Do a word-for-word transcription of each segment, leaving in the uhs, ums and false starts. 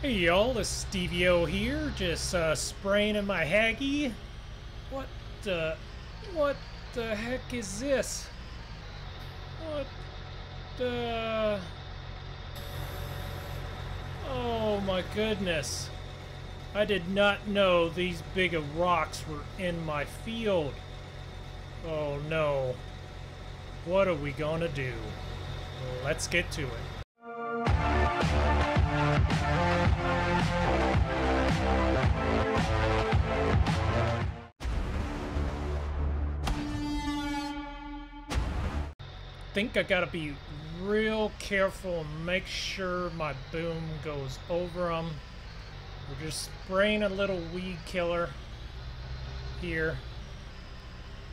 Hey y'all, this is Stevie O here, just uh, spraying in my haggy. What the... what the heck is this? What the... Oh my goodness. I did not know these big of rocks were in my field. Oh no. What are we gonna do? Let's get to it. I think I gotta be real careful and make sure my boom goes over them. We're just spraying a little weed killer here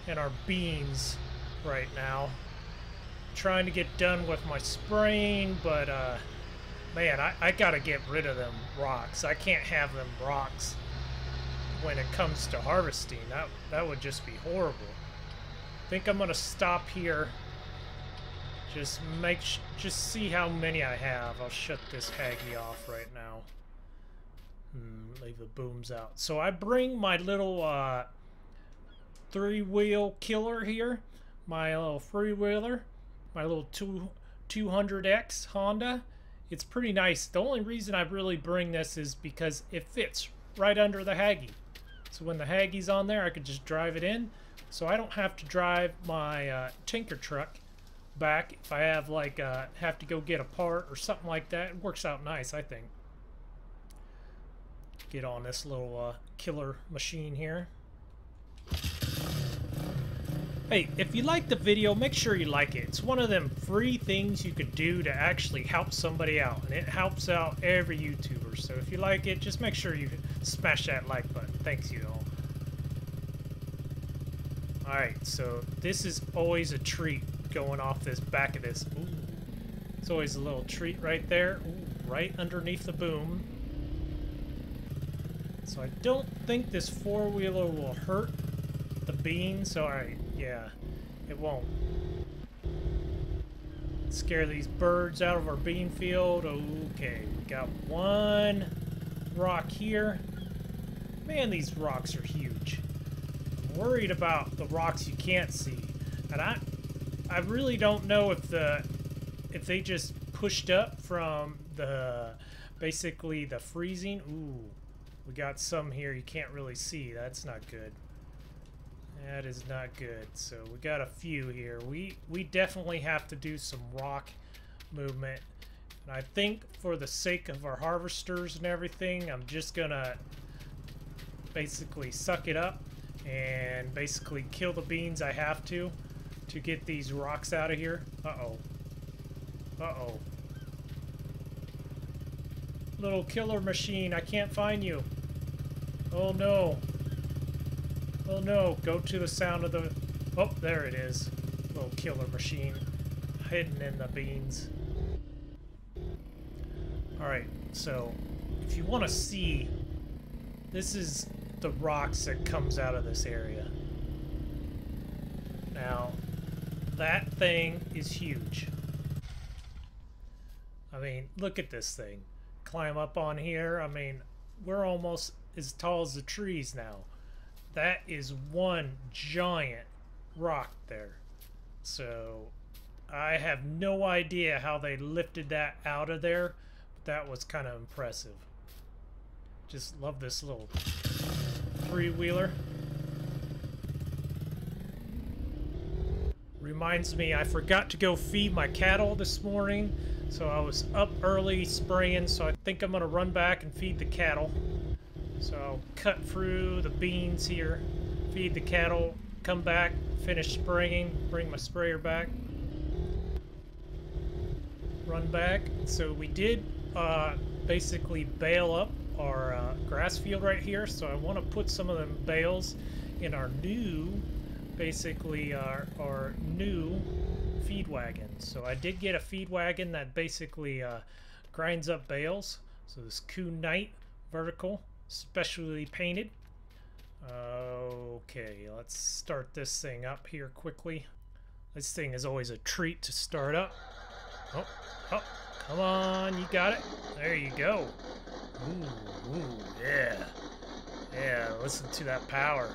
in our beans right now. I'm trying to get done with my spraying, but uh, man, I, I gotta get rid of them rocks. I can't have them rocks when it comes to harvesting. That, that would just be horrible. I think I'm gonna stop here. Just make, sh just see how many I have. I'll shut this haggy off right now. Hmm, leave the booms out. So I bring my little uh, three-wheel killer here, my little three-wheeler, my little two, two hundred X Honda. It's pretty nice. The only reason I really bring this is because it fits right under the haggy. So when the haggy's on there, I could just drive it in. So I don't have to drive my uh, tinker truck back if I have like uh, have to go get a part or something like that. It works out nice, I think. Get on this little uh, killer machine here. Hey, if you like the video, make sure you like it. It's one of them free things you could do to actually help somebody out, and it helps out every YouTuber. So if you like it, just make sure you smash that like button. Thanks you all. Alright, so this is always a treat going off this back of this. Ooh, it's always a little treat right there. Ooh, right underneath the boom. So I don't think this four-wheeler will hurt the beans. So, alright, yeah, it won't. Scare these birds out of our bean field. Okay, we got one rock here. Man, these rocks are huge. I'm worried about the rocks you can't see. And I I really don't know if the if they just pushed up from the basically the freezing. Ooh, we got some here you can't really see. That's not good. That is not good. So we got a few here. We we definitely have to do some rock movement. And I think for the sake of our harvesters and everything, I'm just gonna basically suck it up and basically kill the beans I have to. To get these rocks out of here. Uh-oh. Uh-oh. Little killer machine, I can't find you. Oh no. Oh no, go to the sound of the... Oh, there it is. Little killer machine. Hidden in the beans. Alright, so if you want to see, this is the rocks that comes out of this area. Now... that thing is huge. I mean, look at this thing. Climb up on here. I mean, we're almost as tall as the trees now. That is one giant rock there. So, I have no idea how they lifted that out of there, but that was kind of impressive. Just love this little three-wheeler. Reminds me, I forgot to go feed my cattle this morning, so I was up early spraying, so I think I'm gonna run back and feed the cattle. So I'll cut through the beans here, feed the cattle, come back, finish spraying, bring my sprayer back, run back. So we did uh, basically bale up our uh, grass field right here, so I want to put some of them bales in our new basically our, our new feed wagon. So I did get a feed wagon that basically uh, grinds up bales. So this Kuhn Knight vertical, specially painted. Okay, let's start this thing up here quickly. This thing is always a treat to start up. Oh, oh, come on, you got it. There you go. Ooh, ooh, yeah. Yeah, listen to that power.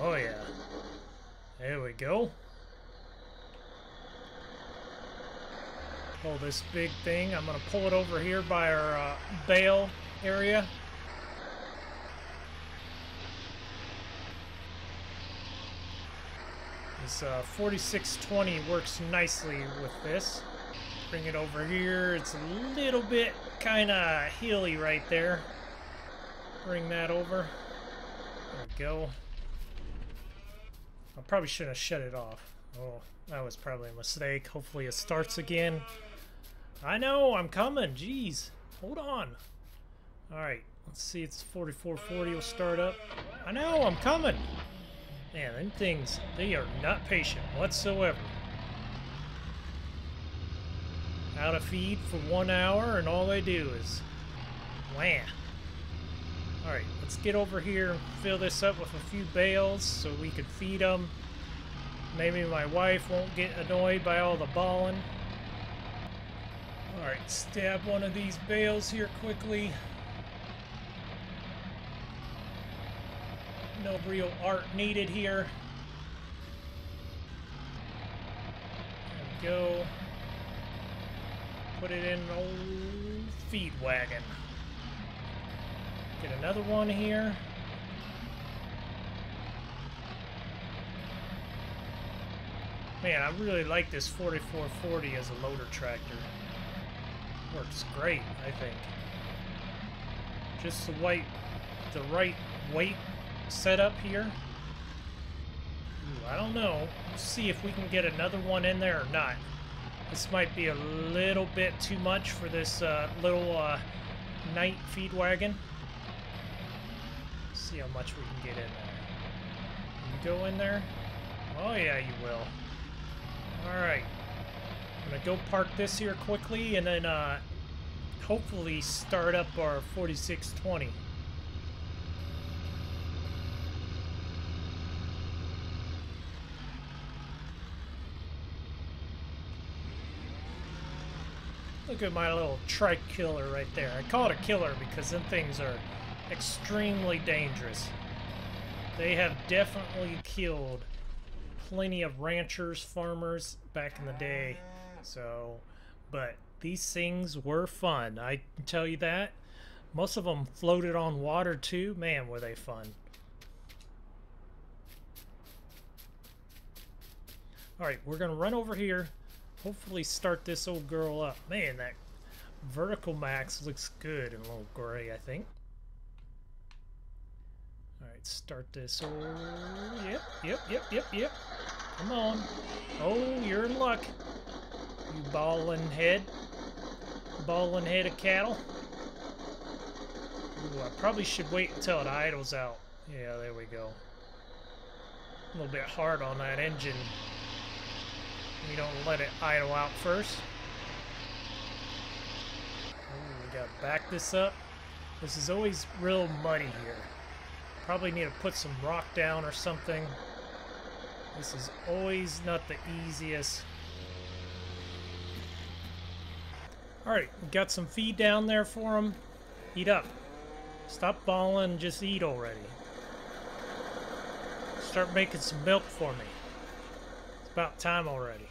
Oh, yeah. There we go. Pull this big thing. I'm going to pull it over here by our uh, bale area. This uh, forty-six twenty works nicely with this. Bring it over here. It's a little bit kind of hilly right there. Bring that over. There we go. I probably shouldn't have shut it off. Oh, that was probably a mistake. Hopefully it starts again. I know, I'm coming. Jeez. Hold on. Alright, let's see. It's forty-four forty will start up. I know, I'm coming. Man, them things, they are not patient whatsoever. Out of feed for one hour, and all they do is wham. Alright, let's get over here and fill this up with a few bales so we can feed them. Maybe my wife won't get annoyed by all the bawling. Alright, stab one of these bales here quickly. No real art needed here. There we go. Put it in an old feed wagon. Get another one here. Man, I really like this forty-four forty as a loader tractor. Works great, I think. Just the white, the right weight setup here. Ooh, I don't know. Let's see if we can get another one in there or not. This might be a little bit too much for this uh, little uh, night feed wagon. See how much we can get in there. You go in there? Oh yeah, you will. Alright. I'm going to go park this here quickly and then uh, hopefully start up our forty-six twenty. Look at my little tri-killer right there. I call it a killer because them things are extremely dangerous. They have definitely killed plenty of ranchers, farmers back in the day. So, but these things were fun, I can tell you that. Most of them floated on water too. Man, were they fun. Alright, we're gonna run over here, hopefully start this old girl up. Man, that vertical max looks good in a little gray, I think. Alright, start this. Oh, yep, yep, yep, yep, yep. Come on. Oh, you're in luck. You ballin' head. Ballin' head of cattle. Ooh, I probably should wait until it idles out. Yeah, there we go. A little bit hard on that engine. You don't let it idle out first. Ooh, we gotta back this up. This is always real muddy here. Probably need to put some rock down or something. This is always not the easiest. Alright, got some feed down there for them. Eat up. Stop bawling, just eat already. Start making some milk for me. It's about time already.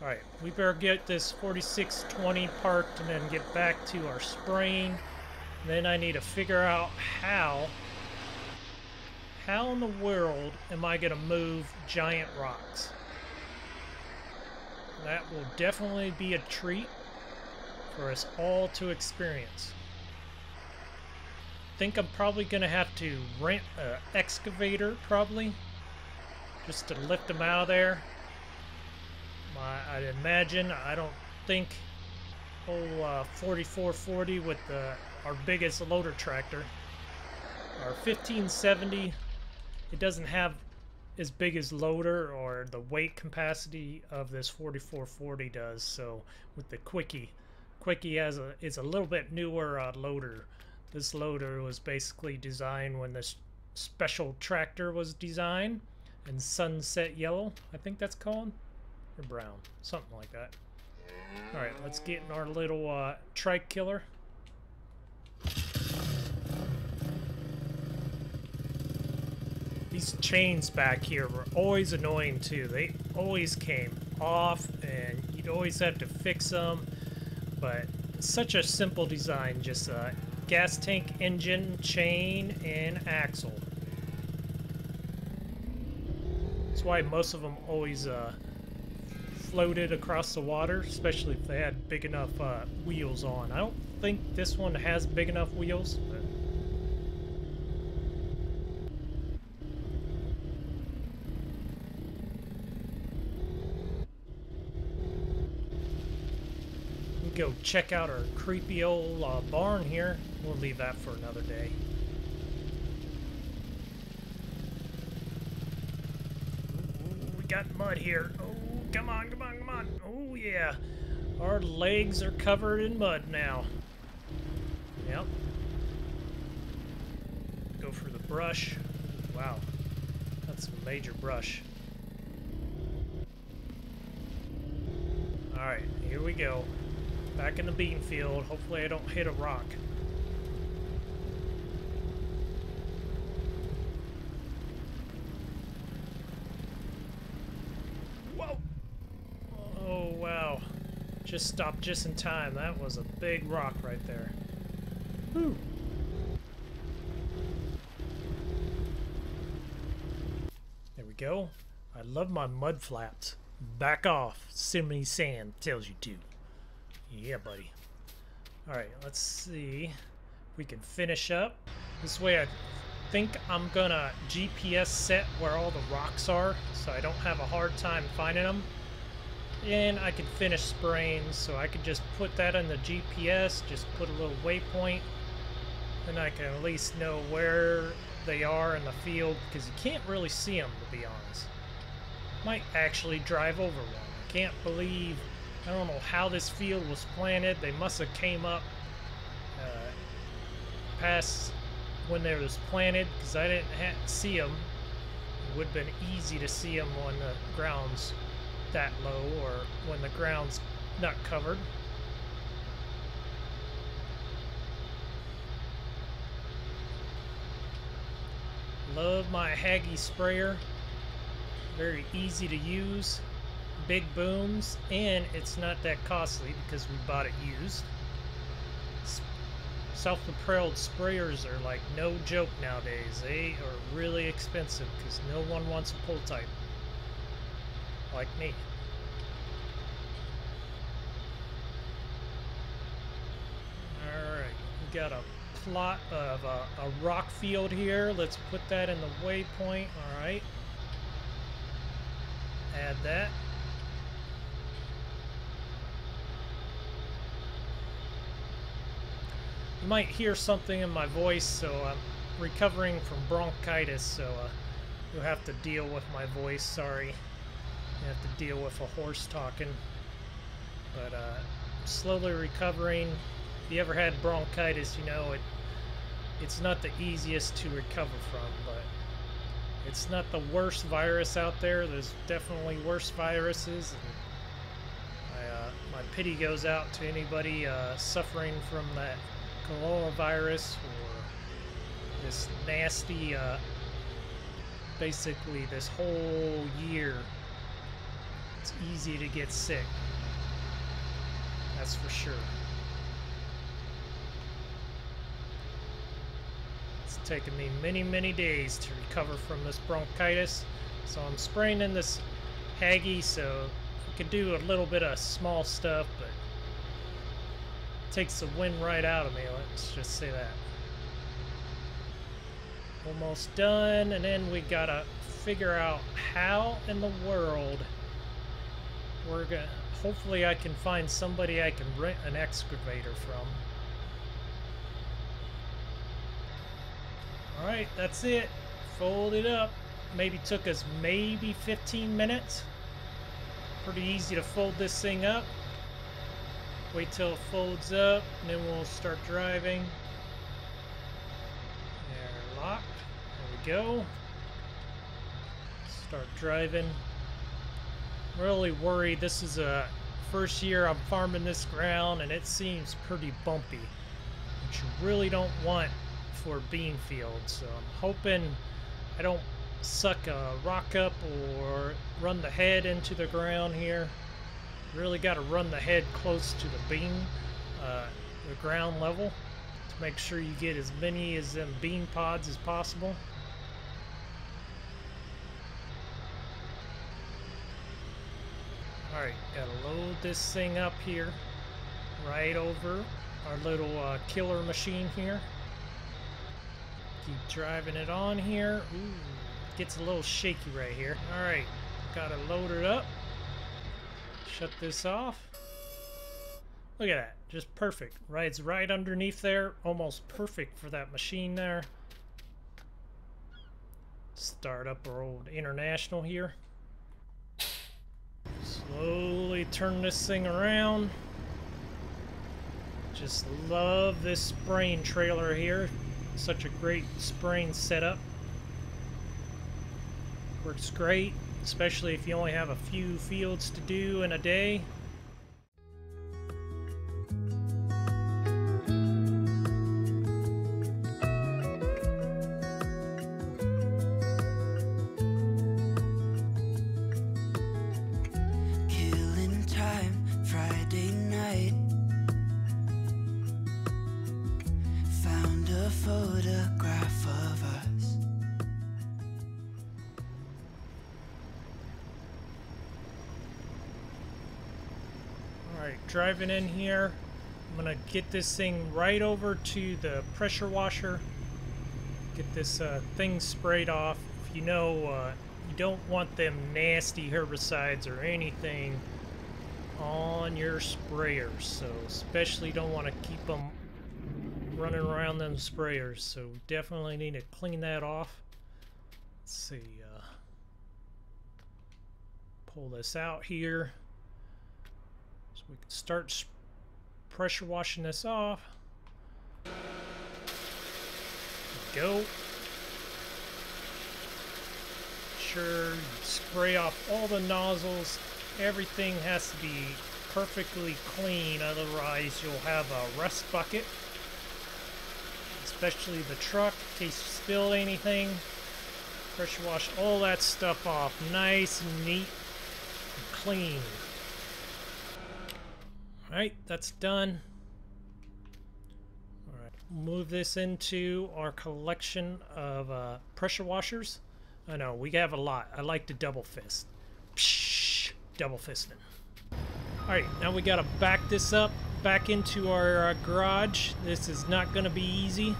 Alright, we better get this forty-six twenty parked and then get back to our spraying. Then I need to figure out how, how in the world am I going to move giant rocks? That will definitely be a treat for us all to experience. I think I'm probably going to have to rent an excavator, probably, just to lift them out of there. My, I imagine, I don't think whole uh, forty-four forty with the our biggest loader tractor. Our fifteen seventy, it doesn't have as big as loader or the weight capacity of this forty-four forty does. So with the Quickie, Quickie has a is a little bit newer uh, loader. This loader was basically designed when this special tractor was designed in sunset yellow, I think that's called, or brown, something like that. All right, let's get in our little uh, trike killer. These chains back here were always annoying too. They always came off and you'd always have to fix them. But such a simple design, just a gas tank, engine, chain, and axle. That's why most of them always uh, floated across the water, especially if they had big enough uh, wheels on. I don't think this one has big enough wheels, but go check out our creepy old uh, barn here. We'll leave that for another day. Ooh, we got mud here. Oh, come on, come on, come on. Oh, yeah. Our legs are covered in mud now. Yep. Go for the brush. Wow. That's some major brush. All right, here we go. Back in the bean field. Hopefully I don't hit a rock. Whoa! Oh, wow. Just stopped just in time. That was a big rock right there. Whew. There we go. I love my mud flaps. Back off. Simony Sand tells you to. Yeah, buddy. All right, let's see if we can finish up. This way I think I'm gonna G P S set where all the rocks are so I don't have a hard time finding them. And I can finish spraying, so I could just put that in the G P S, just put a little waypoint, and I can at least know where they are in the field, because you can't really see them, to be honest. Might actually drive over one. I can't believe... I don't know how this field was planted. They must have came up uh, past when they was planted, because I didn't ha see them. It would have been easy to see them when the ground's that low or when the ground's not covered. Love my Haggy sprayer. Very easy to use. Big booms, and it's not that costly because we bought it used. Self-propelled sprayers are like no joke nowadays. They are really expensive because no one wants a pull type like me. Alright, we got a plot of uh, a rock field here. Let's put that in the waypoint. Alright, add that. You might hear something in my voice, so I'm recovering from bronchitis, so uh, you'll have to deal with my voice, sorry. You have to deal with a horse talking. But uh, slowly recovering. If you ever had bronchitis, you know, it it's not the easiest to recover from, but it's not the worst virus out there. There's definitely worse viruses. And I, uh, my pity goes out to anybody uh, suffering from that coronavirus or this nasty uh, basically this whole year. It's easy to get sick, that's for sure. It's taken me many many days to recover from this bronchitis, so I'm spraying in this Haggy so I can do a little bit of small stuff, but takes the wind right out of me, let's just say that. Almost done, and then we gotta figure out how in the world we're gonna, hopefully I can find somebody I can rent an excavator from. Alright, that's it. Fold it up. Maybe took us maybe fifteen minutes. Pretty easy to fold this thing up. Wait till it folds up, and then we'll start driving. They're locked. There we go. Start driving. Really worried this is a first year I'm farming this ground and it seems pretty bumpy, which you really don't want for bean fields. So I'm hoping I don't suck a rock up or run the head into the ground here. Really got to run the head close to the bean, uh, the ground level, to make sure you get as many as them bean pods as possible. Alright, gotta load this thing up here, right over our little uh, killer machine here. Keep driving it on here. Ooh, gets a little shaky right here. Alright, gotta load it up. Shut this off. Look at that, just perfect. Rides right underneath there, almost perfect for that machine there. Start up our old International here. Slowly turn this thing around. Just love this spraying trailer here. Such a great spraying setup. Works great, especially if you only have a few fields to do in a day. Photograph of us. Alright, driving in here. I'm gonna get this thing right over to the pressure washer. Get this uh, thing sprayed off. If you know, uh, you don't want them nasty herbicides or anything on your sprayers, so especially don't want to keep them running around them sprayers, so definitely need to clean that off. Let's see, uh, pull this out here so we can start pressure washing this off. There we go. Make sure you spray off all the nozzles. Everything has to be perfectly clean, otherwise you'll have a rust bucket. Especially the truck, in case you spill anything. Pressure wash all that stuff off, nice and neat and clean. Alright, that's done. Alright, move this into our collection of uh, pressure washers. I know, we have a lot. I like to double fist. Psh, double fisting. Alright, now we gotta back this up. Back into our uh, garage. This is not going to be easy.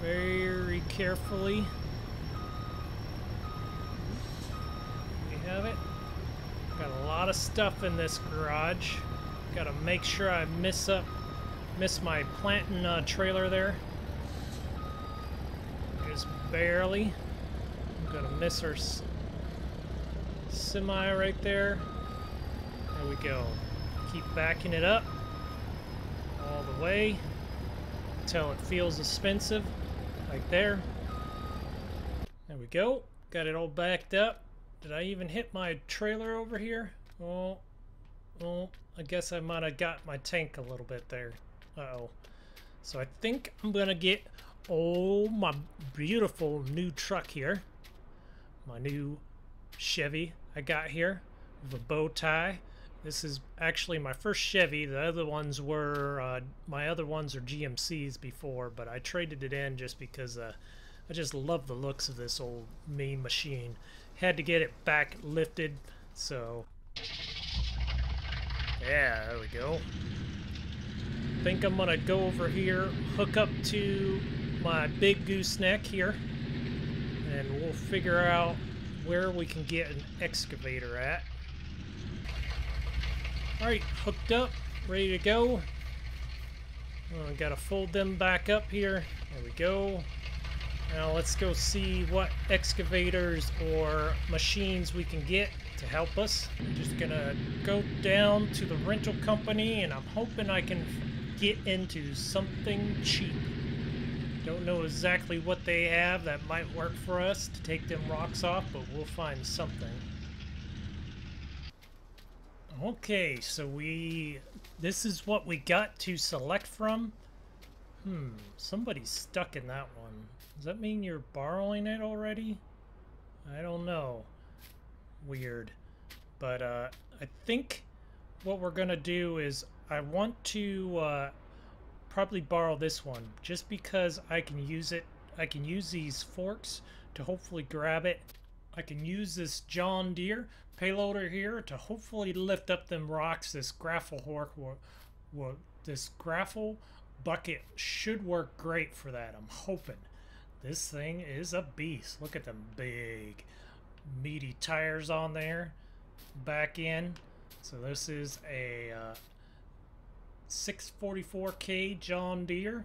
Very carefully. We have it. Got a lot of stuff in this garage. Got to make sure I miss up, miss my planting uh, trailer there. Just barely. I'm gonna miss our semi right there. There we go. Keep backing it up all the way until it feels expensive. Right there. There we go. Got it all backed up. Did I even hit my trailer over here? Oh, oh, I guess I might have got my tank a little bit there. Uh-oh. So I think I'm gonna get, oh, my beautiful new truck here. My new Chevy I got here with a bow tie. This is actually my first Chevy. The other ones were, uh, my other ones are G M Cs before, but I traded it in just because uh, I just love the looks of this old mean machine. Had to get it back lifted, so yeah, there we go. I think I'm gonna go over here, hook up to my big gooseneck here, and we'll figure out where we can get an excavator at. Alright, hooked up, ready to go. Oh, gotta fold them back up here. There we go. Now let's go see what excavators or machines we can get to help us. I'm just gonna go down to the rental company and I'm hoping I can get into something cheap. Don't know exactly what they have that might work for us to take them rocks off, but we'll find something. Okay, so we... this is what we got to select from. Hmm, somebody's stuck in that one. Does that mean you're borrowing it already? I don't know. Weird. But uh, I think what we're going to do is I want to uh, probably borrow this one just because I can use it. I can use these forks to hopefully grab it. I can use this John Deere payloader here to hopefully lift up them rocks. This gravel fork, this gravel bucket should work great for that. I'm hoping. This thing is a beast. Look at them big meaty tires on there. Back in. So this is a uh, six forty-four K John Deere,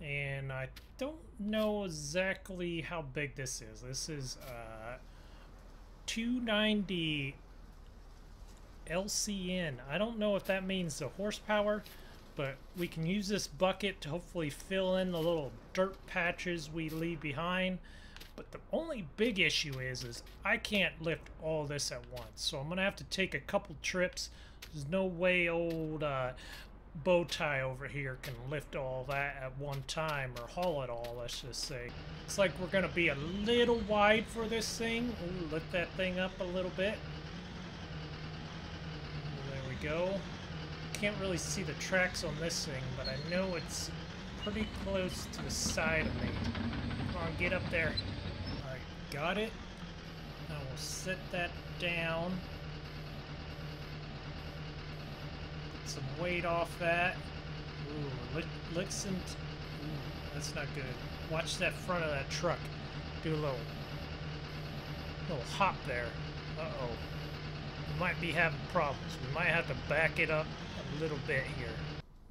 and I don't know exactly how big this is. This is uh, two ninety L C N. I don't know if that means the horsepower, but we can use this bucket to hopefully fill in the little dirt patches we leave behind. But the only big issue is, is I can't lift all this at once. So I'm going to have to take a couple trips. There's no way old uh, bow tie over here can lift all that at one time or haul it all, let's just say. Looks like we're going to be a little wide for this thing. Ooh, lift that thing up a little bit. There we go. Can't really see the tracks on this thing, but I know it's pretty close to the side of me. Come on, get up there. Got it. I will set that down. Put some weight off that. Ooh, li listen. Ooh, that's not good. Watch that front of that truck. Do a little, little hop there. Uh-oh. We might be having problems. We might have to back it up a little bit here.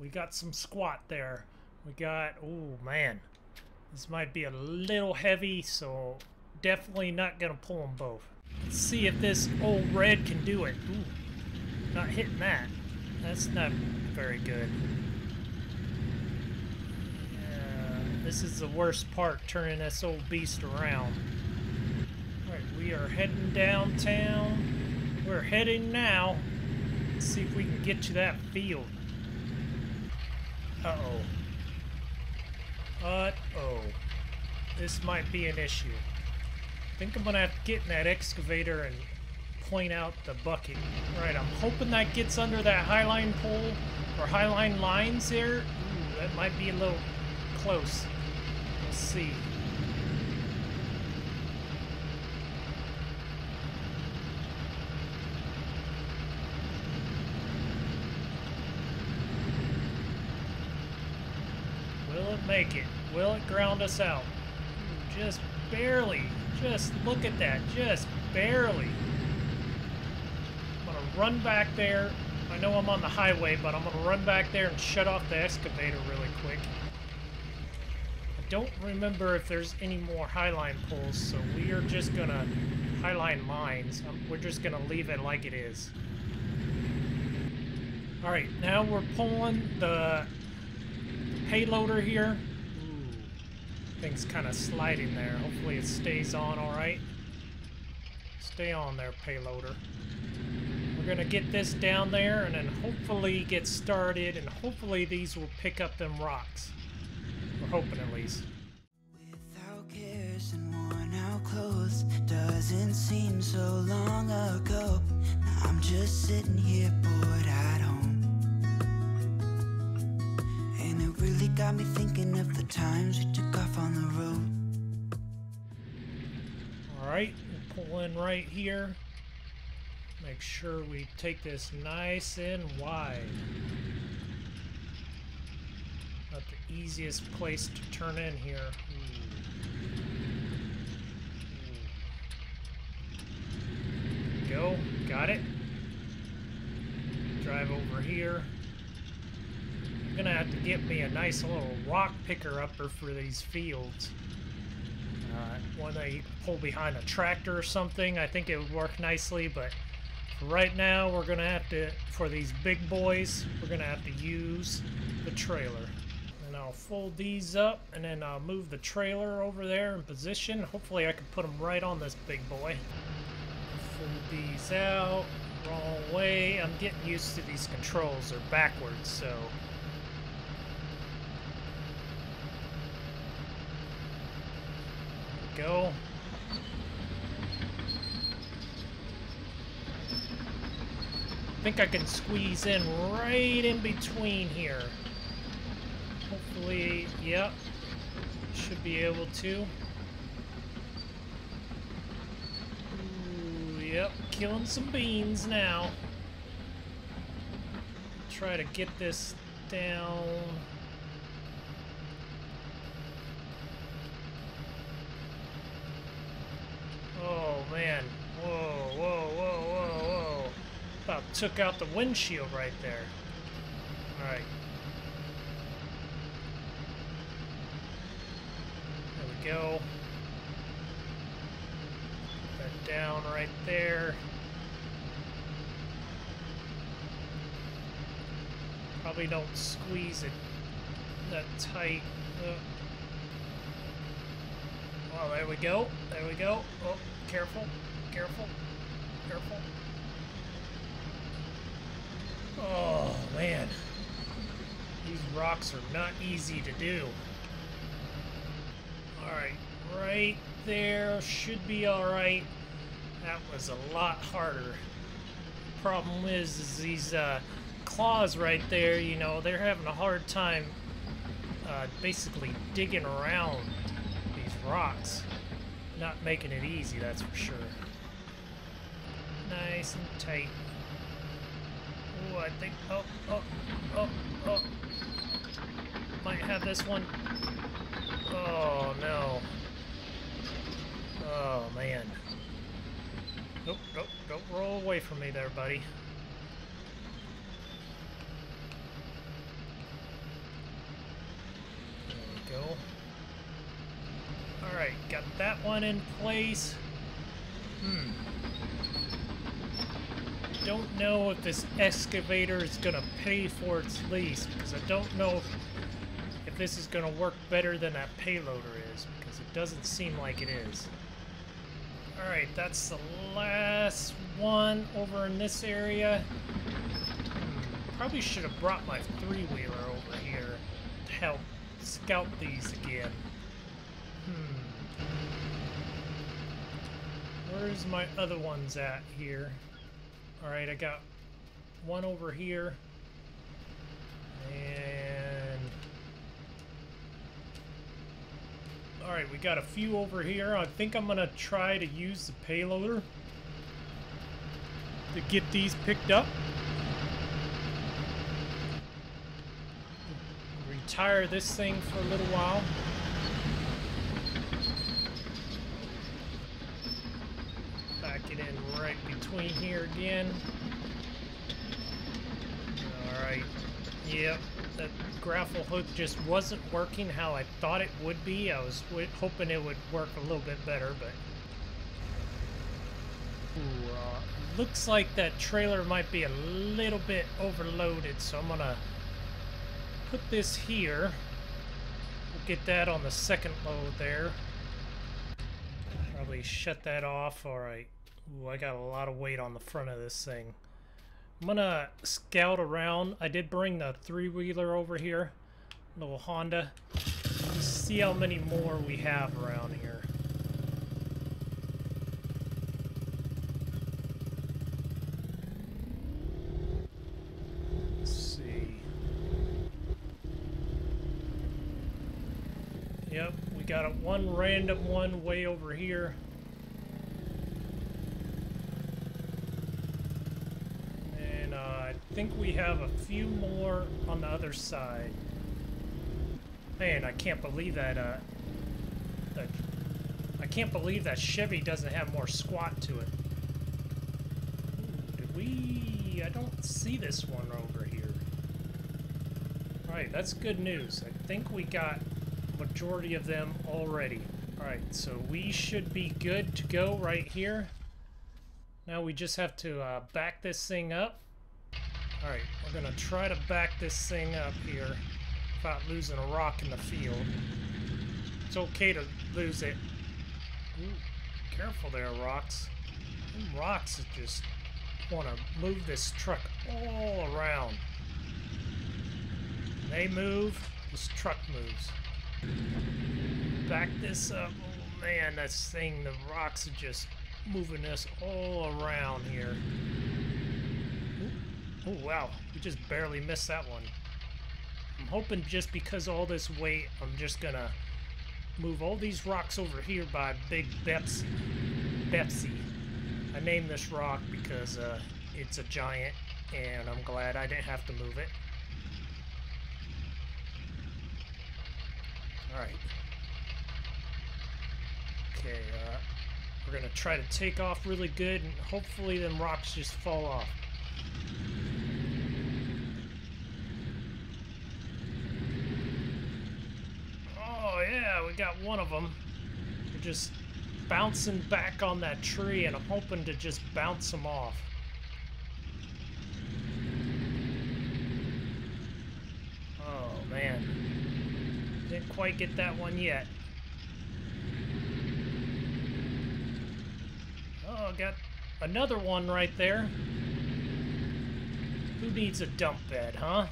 We got some squat there. We got, oh man. This might be a little heavy, so... definitely not gonna pull them both. Let's see if this old red can do it. Ooh, not hitting that. That's not very good. Uh, this is the worst part, turning this old beast around. All right, we are heading downtown. We're heading now. Let's see if we can get to that field. Uh-oh. Uh-oh. This might be an issue. I think I'm gonna have to get in that excavator and point out the bucket. Alright, I'm hoping that gets under that highline pole or highline lines there. Ooh, that might be a little close. We'll see. Will it make it? Will it ground us out? Ooh, just barely. Just look at that, just barely. I'm gonna run back there. I know I'm on the highway, but I'm gonna run back there and shut off the excavator really quick. I don't remember if there's any more highline poles, so we are just gonna highline lines. We're just gonna leave it like it is. All right, now we're pulling the payloader here. Thing's kind of sliding there. Hopefully it stays on all right. Stay on there, payloader. We're going to get this down there and then hopefully get started, and hopefully these will pick up them rocks. We're hoping at least. Without cares and worn out clothes, doesn't seem so long ago. Now I'm just sitting here bored at home. And it really got me thinking of the times we took off on the road. Alright, we'll pull in right here. Make sure we take this nice and wide. Not the easiest place to turn in here. Ooh. Ooh. Go, got it. Drive over here. Gonna have to get me a nice little rock picker upper for these fields. Uh, one that you can pull behind a tractor or something. I think it would work nicely, but for right now we're gonna have to, for these big boys, we're gonna have to use the trailer. And I'll fold these up and then I'll move the trailer over there in position. Hopefully I can put them right on this big boy. Fold these out. Wrong way. I'm getting used to these controls. They're backwards, so... There we go. I think I can squeeze in right in between here. Hopefully, yep. Should be able to. Ooh, yep, killing some beans now. Try to get this down. Oh man, whoa, whoa, whoa, whoa, whoa. About took out the windshield right there. Alright. Go. Put that down right there. Probably don't squeeze it that tight. Oh. Well, there we go. There we go. Oh, careful. Careful. Careful. Oh, man. These rocks are not easy to do. Alright, right there should be alright. That was a lot harder. Problem is, is these uh, claws right there, you know, they're having a hard time uh, basically digging around these rocks. Not making it easy, that's for sure. Nice and tight. Oh, I think, oh, oh, oh, oh. Might have this one. Oh no. Oh man. Nope, nope, don't roll away from me there, buddy. There we go. Alright, got that one in place. Hmm. Don't know if this excavator is gonna pay for its lease, because I don't know if this is going to work better than that payloader is, because it doesn't seem like it is. Alright, that's the last one over in this area. Probably should have brought my three-wheeler over here to help scout these again. Hmm. Where's my other ones at here? Alright, I got one over here. And alright, we got a few over here. I think I'm going to try to use the payloader to get these picked up. Retire this thing for a little while. Back it in right between here again. Alright, yep. That grapple hook just wasn't working how I thought it would be. I was w hoping it would work a little bit better, but... Ooh, uh, looks like that trailer might be a little bit overloaded, so I'm gonna put this here. We'll get that on the second load there. Probably shut that off. Alright. Ooh, I got a lot of weight on the front of this thing. I'm gonna scout around. I did bring the three-wheeler over here, little Honda. Let's see how many more we have around here. Let's see. Yep, we got a one random one way over here. I think we have a few more on the other side. Man, I can't believe that, uh, that... I can't believe that Chevy doesn't have more squat to it. Ooh, did we... I don't see this one over here. Alright, that's good news. I think we got the majority of them already. Alright, so we should be good to go right here. Now we just have to uh, back this thing up. Alright, we're going to try to back this thing up here without losing a rock in the field. It's okay to lose it. Ooh, careful there, rocks. Them rocks are just want to move this truck all around. They move, this truck moves. Back this up. Oh man, this thing, the rocks are just moving this all around here. Oh wow, we just barely missed that one. I'm hoping just because all this weight, I'm just gonna move all these rocks over here by Big Betsy. Betsy. I named this rock because uh, it's a giant, and I'm glad I didn't have to move it. Alright. Okay, uh, we're gonna try to take off really good, and hopefully them rocks just fall off. Yeah, we got one of them. We're just bouncing back on that tree, and I'm hoping to just bounce them off. Oh man, didn't quite get that one yet. Oh, got another one right there. Who needs a dump bed, huh?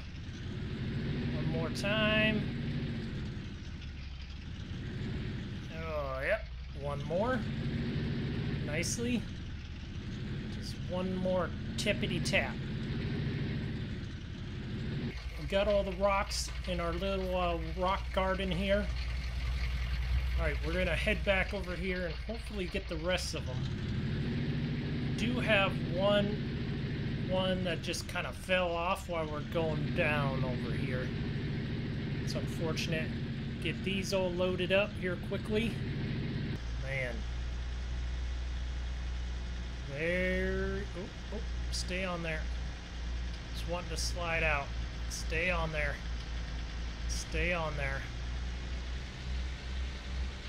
One more time. One more. Nicely. Just one more tippity tap. We got all the rocks in our little uh, rock garden here. Alright, we're gonna head back over here and hopefully get the rest of them. Do have one one that just kind of fell off while we're going down over here. It's unfortunate. Get these all loaded up here quickly. There, oh, oh, stay on there. Just wanting to slide out. Stay on there. Stay on there.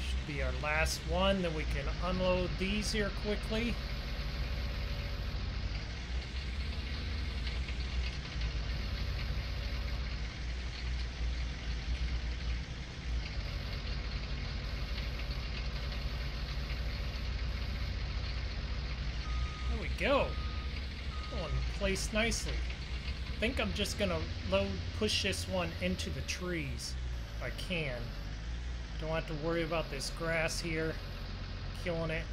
Should be our last one. Then we can unload these here quickly. Go. Going in place nicely. I think I'm just gonna load, push this one into the trees if I can. Don't have to worry about this grass here killing it.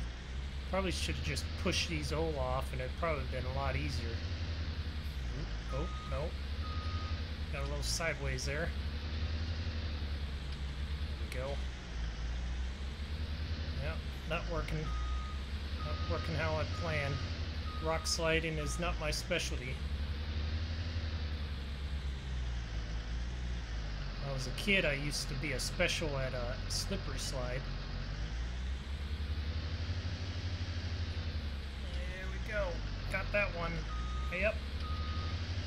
Probably should have just pushed these all off, and it'd probably been a lot easier. Oop, oh no, got a little sideways there. There we go. Yep, not working. Not working how I planned. Rock sliding is not my specialty. When I was a kid, I used to be a special at a slippery slide. There we go. Got that one. Yep.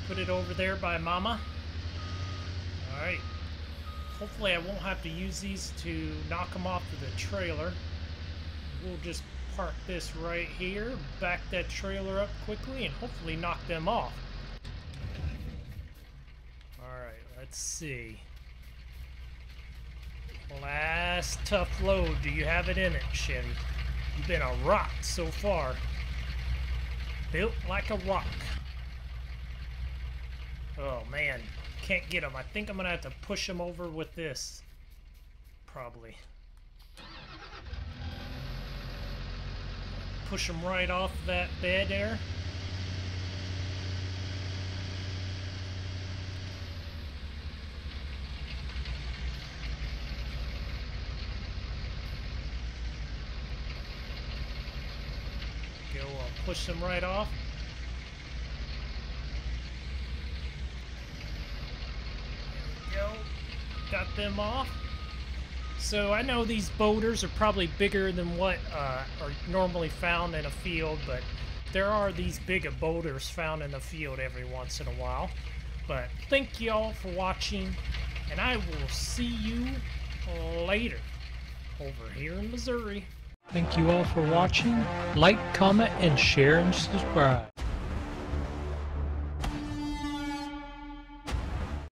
Put it over there by Mama. Alright. Hopefully I won't have to use these to knock them off of the trailer. We'll just park this right here, back that trailer up quickly, and hopefully knock them off. Alright, let's see. Last tough load. Do you have it in it, Chevy? You've been a rock so far. Built like a rock. Oh man, can't get them. I think I'm gonna have to push them over with this. Probably. Push them right off that bed there. Go, I'll push them right off. There we go. Got them off. So I know these boulders are probably bigger than what uh, are normally found in a field, but there are these bigger boulders found in the field every once in a while. But thank y'all for watching, and I will see you later over here in Missouri. Thank you all for watching. Like, comment, and share, and subscribe.